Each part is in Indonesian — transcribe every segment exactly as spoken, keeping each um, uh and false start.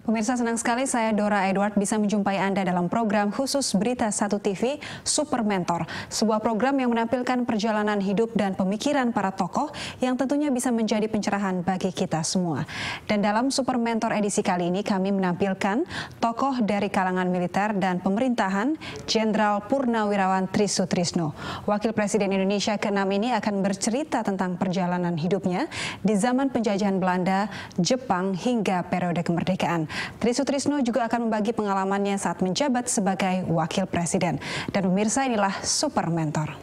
Pemirsa, senang sekali saya Dora Edward bisa menjumpai Anda dalam program khusus Berita satu T V Super Mentor. Sebuah program yang menampilkan perjalanan hidup dan pemikiran para tokoh yang tentunya bisa menjadi pencerahan bagi kita semua. Dan dalam Super Mentor edisi kali ini kami menampilkan tokoh dari kalangan militer dan pemerintahan, Jenderal Purnawirawan Try Sutrisno. Wakil Presiden Indonesia keenam ini akan bercerita tentang perjalanan hidupnya di zaman penjajahan Belanda, Jepang hingga periode kemerdekaan. Try Sutrisno juga akan membagi pengalamannya saat menjabat sebagai Wakil Presiden. Dan pemirsa, inilah Super Mentor.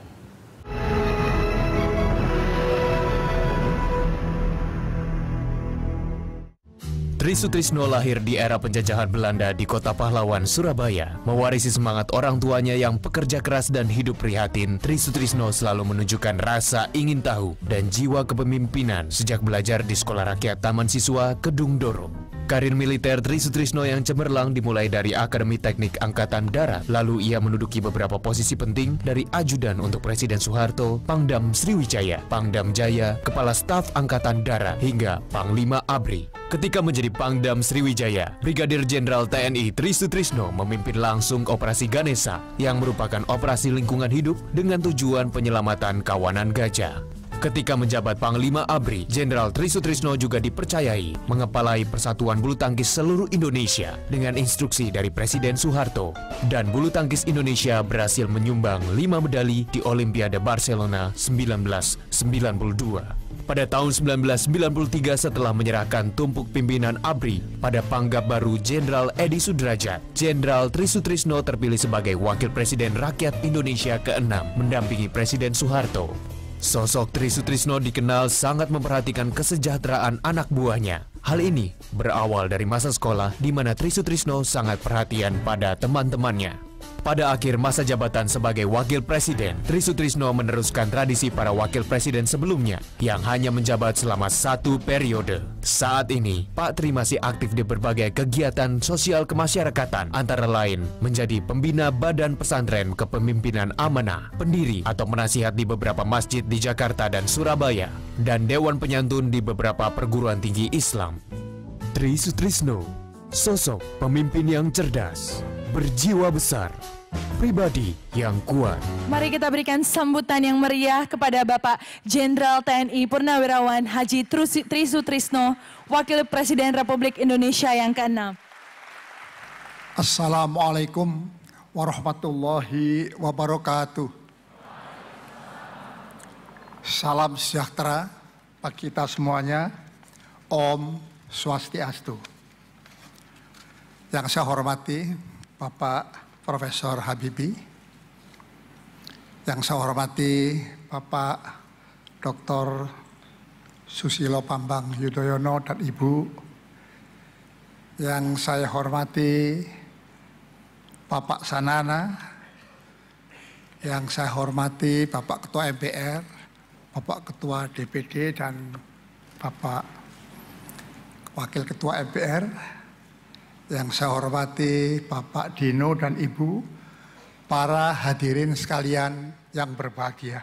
Try Sutrisno lahir di era penjajahan Belanda di Kota Pahlawan, Surabaya. Mewarisi semangat orang tuanya yang pekerja keras dan hidup prihatin, Try Sutrisno selalu menunjukkan rasa ingin tahu dan jiwa kepemimpinan sejak belajar di Sekolah Rakyat Taman Siswa Kedungdoro. Karir militer Try Sutrisno yang cemerlang dimulai dari Akademi Teknik Angkatan Darat, lalu ia menduduki beberapa posisi penting dari ajudan untuk Presiden Soeharto, Pangdam Sriwijaya, Pangdam Jaya, Kepala Staf Angkatan Darat, hingga Panglima A B R I. Ketika menjadi Pangdam Sriwijaya, Brigadir Jenderal T N I Try Sutrisno memimpin langsung Operasi Ganesha yang merupakan operasi lingkungan hidup dengan tujuan penyelamatan kawanan gajah. Ketika menjabat Panglima A B R I, Jenderal Try Sutrisno juga dipercayai mengepalai Persatuan Bulu Tangkis seluruh Indonesia dengan instruksi dari Presiden Soeharto. Dan bulu tangkis Indonesia berhasil menyumbang lima medali di Olimpiade Barcelona seribu sembilan ratus sembilan puluh dua. Pada tahun seribu sembilan ratus sembilan puluh tiga, setelah menyerahkan tumpuk pimpinan A B R I pada Pangab baru Jenderal Edi Sudrajat, Jenderal Try Sutrisno terpilih sebagai Wakil Presiden Rakyat Indonesia keenam mendampingi Presiden Soeharto. Sosok Try Sutrisno dikenal sangat memperhatikan kesejahteraan anak buahnya. Hal ini berawal dari masa sekolah di mana Try Sutrisno sangat perhatian pada teman-temannya. Pada akhir masa jabatan sebagai Wakil Presiden, Try Sutrisno meneruskan tradisi para Wakil Presiden sebelumnya yang hanya menjabat selama satu periode. Saat ini, Pak Try masih aktif di berbagai kegiatan sosial kemasyarakatan, antara lain menjadi pembina Badan Pesantren Kepemimpinan Amanah, pendiri atau penasihat di beberapa masjid di Jakarta dan Surabaya, dan Dewan Penyantun di beberapa perguruan tinggi Islam. Try Sutrisno, sosok pemimpin yang cerdas, berjiwa besar, pribadi yang kuat. Mari kita berikan sambutan yang meriah kepada Bapak Jenderal T N I Purnawirawan Haji Try Sutrisno, Wakil Presiden Republik Indonesia yang keenam. Assalamualaikum warahmatullahi wabarakatuh. Salam sejahtera bagi kita semuanya. Om Swastiastu. Yang saya hormati Bapak Profesor Habibie, yang saya hormati Bapak Doktor Susilo Bambang Yudhoyono dan Ibu, yang saya hormati Bapak Sanana, yang saya hormati Bapak Ketua M P R, Bapak Ketua D P D dan Bapak Wakil Ketua M P R, yang saya hormati Bapak Dino dan Ibu, para hadirin sekalian yang berbahagia.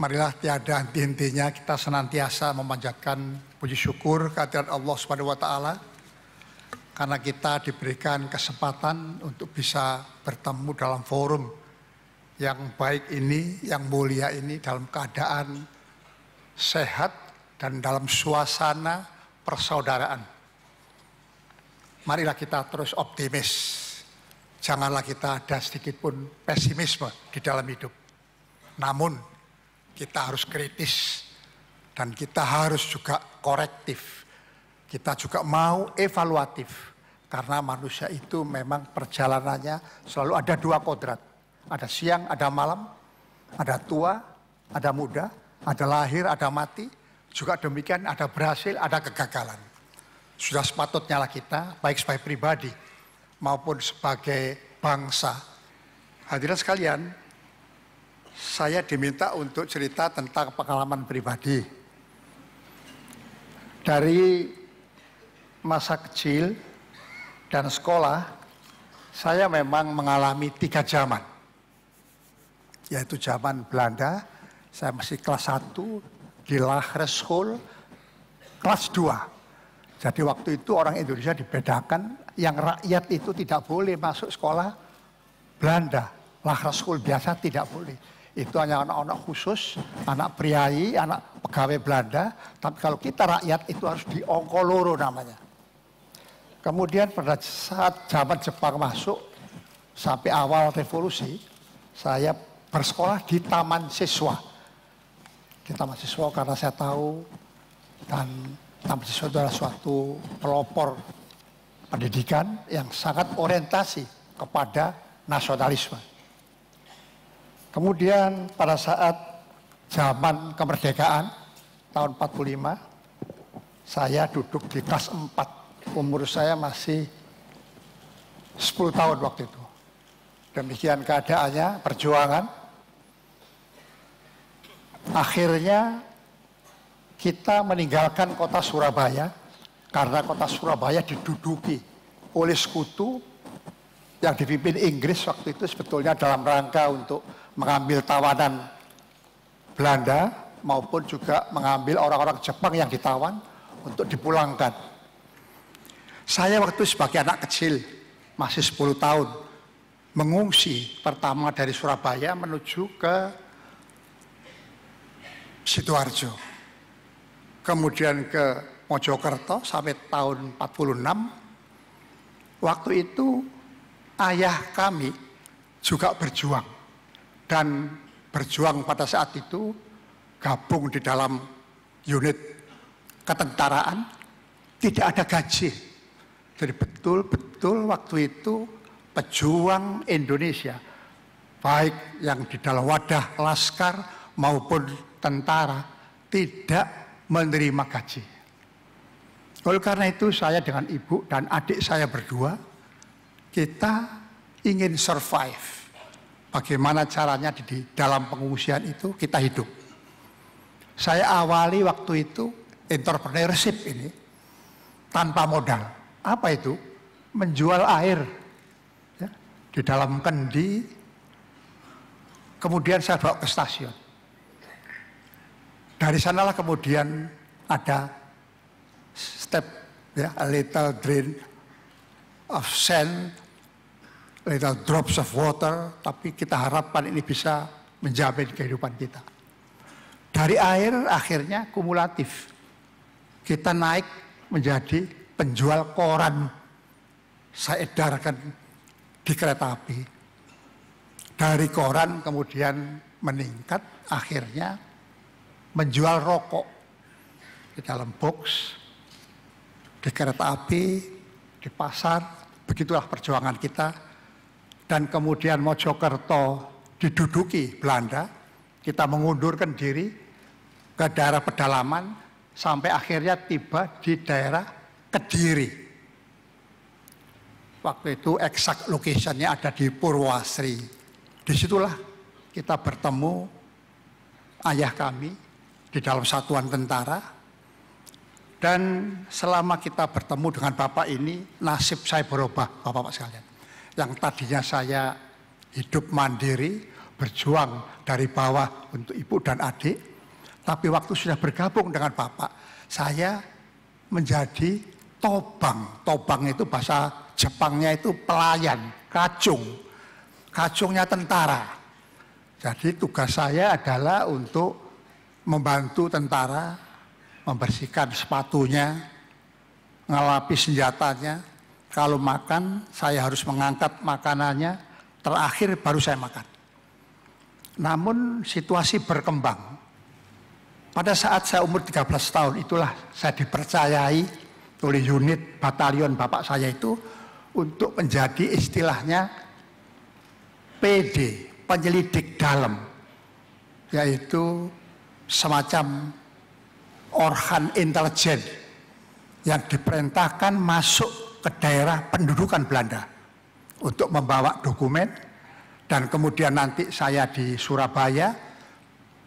Marilah tiada henti-hentinya kita senantiasa memanjatkan puji syukur kehadirat Allah subhanahu wa taala karena kita diberikan kesempatan untuk bisa bertemu dalam forum yang baik ini, yang mulia ini, dalam keadaan sehat dan dalam suasana persaudaraan. Marilah kita terus optimis, janganlah kita ada sedikit pun pesimisme di dalam hidup. Namun kita harus kritis dan kita harus juga korektif. Kita juga mau evaluatif karena manusia itu memang perjalanannya selalu ada dua kodrat. Ada siang, ada malam, ada tua, ada muda, ada lahir, ada mati. Juga demikian ada berhasil, ada kegagalan. Sudah sepatutnya lah kita, baik sebagai pribadi maupun sebagai bangsa. Hadirin sekalian, saya diminta untuk cerita tentang pengalaman pribadi. Dari masa kecil dan sekolah, saya memang mengalami tiga zaman. Yaitu zaman Belanda, saya masih kelas satu, di Laskar, kelas dua. Jadi waktu itu orang Indonesia dibedakan, yang rakyat itu tidak boleh masuk sekolah Belanda. Lahar sekolah biasa tidak boleh. Itu hanya anak-anak khusus, anak priayi, anak pegawai Belanda. Tapi kalau kita rakyat itu harus diongkoloro namanya. Kemudian pada saat zaman Jepang masuk, sampai awal revolusi, saya bersekolah di Taman Siswa. Di Taman Siswa karena saya tahu, dan Taman Siswa itu adalah suatu pelopor pendidikan yang sangat orientasi kepada nasionalisme. Kemudian pada saat zaman kemerdekaan tahun empat puluh lima, saya duduk di kelas empat, umur saya masih sepuluh tahun waktu itu. Demikian keadaannya, perjuangan. Akhirnya kita meninggalkan kota Surabaya karena kota Surabaya diduduki oleh sekutu yang dipimpin Inggris waktu itu sebetulnya dalam rangka untuk mengambil tawanan Belanda maupun juga mengambil orang-orang Jepang yang ditawan untuk dipulangkan. Saya waktu sebagai anak kecil masih sepuluh tahun mengungsi pertama dari Surabaya menuju ke Sidoarjo. Kemudian ke Mojokerto sampai tahun empat puluh enam. Waktu itu ayah kami juga berjuang. Dan berjuang pada saat itu gabung di dalam unit ketentaraan. Tidak ada gaji. Jadi betul-betul waktu itu pejuang Indonesia. Baik yang di dalam wadah Laskar maupun tentara. Tidak menerima gaji. Oleh karena itu saya dengan ibu dan adik saya berdua, kita ingin survive. Bagaimana caranya di dalam pengungsian itu kita hidup. Saya awali waktu itu entrepreneurship ini tanpa modal. Apa itu? Menjual air ya, di dalam kendi. Kemudian saya bawa ke stasiun. Dari sanalah kemudian ada step, ya, a little grain of sand, little drops of water, tapi kita harapkan ini bisa menjamin kehidupan kita. Dari air akhirnya kumulatif, kita naik menjadi penjual koran, saya edarkan di kereta api. Dari koran kemudian meningkat, akhirnya menjual rokok di dalam box, di kereta api, di pasar. Begitulah perjuangan kita. Dan kemudian Mojokerto diduduki Belanda, kita mengundurkan diri ke daerah pedalaman sampai akhirnya tiba di daerah Kediri. Waktu itu exact location-nya ada di Purwasri. Disitulah kita bertemu ayah kami di dalam satuan tentara, dan selama kita bertemu dengan bapak ini, nasib saya berubah, bapak-bapak sekalian. Yang tadinya saya hidup mandiri, berjuang dari bawah untuk ibu dan adik, tapi waktu sudah bergabung dengan bapak, saya menjadi tobang. Tobang itu bahasa Jepangnya itu pelayan, kacung. Kacungnya tentara. Jadi tugas saya adalah untuk membantu tentara, membersihkan sepatunya, ngelapi senjatanya. Kalau makan, saya harus mengangkat makanannya. Terakhir baru saya makan. Namun situasi berkembang. Pada saat saya umur tiga belas tahun, itulah saya dipercayai oleh unit batalion bapak saya itu untuk menjadi istilahnya P D, penyelidik dalam, yaitu semacam organ intelijen yang diperintahkan masuk ke daerah pendudukan Belanda untuk membawa dokumen. Dan kemudian nanti saya di Surabaya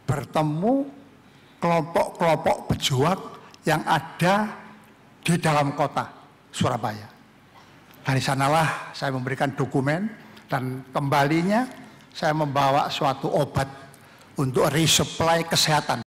bertemu kelompok-kelompok pejuang yang ada di dalam kota Surabaya. Dari sanalah saya memberikan dokumen, dan kembalinya saya membawa suatu obat untuk resupply kesehatan.